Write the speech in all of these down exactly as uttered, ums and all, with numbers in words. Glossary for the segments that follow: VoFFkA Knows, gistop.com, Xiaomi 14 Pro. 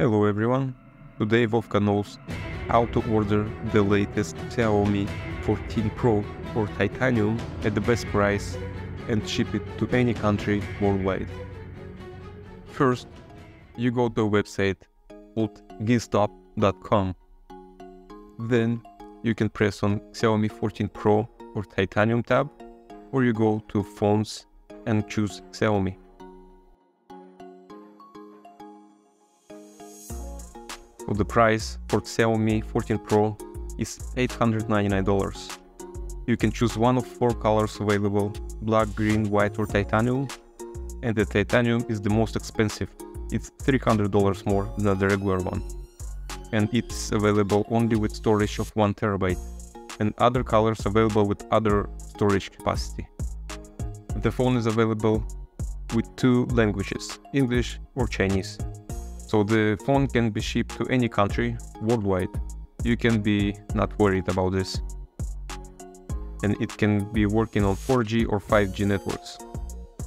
Hello everyone, today VoFFkA knows how to order the latest Xiaomi fourteen Pro or Titanium at the best price and ship it to any country worldwide. First, you go to a website called gistop dot com. Then you can press on Xiaomi fourteen Pro or Titanium tab, or you go to Phones and choose Xiaomi. So the price for Xiaomi fourteen Pro is eight hundred ninety-nine dollars. You can choose one of four colors available: black, green, white or titanium. And the titanium is the most expensive. It's three hundred dollars more than the regular one. And it's available only with storage of one terabyte, and other colors available with other storage capacity. The phone is available with two languages, English or Chinese. So the phone can be shipped to any country worldwide. You can be not worried about this. And it can be working on four G or five G networks.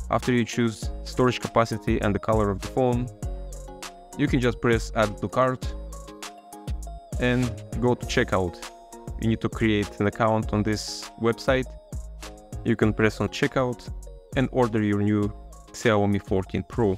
After you choose storage capacity and the color of the phone, you can just press add to cart and go to checkout. You need to create an account on this website. You can press on checkout and order your new Xiaomi fourteen Pro.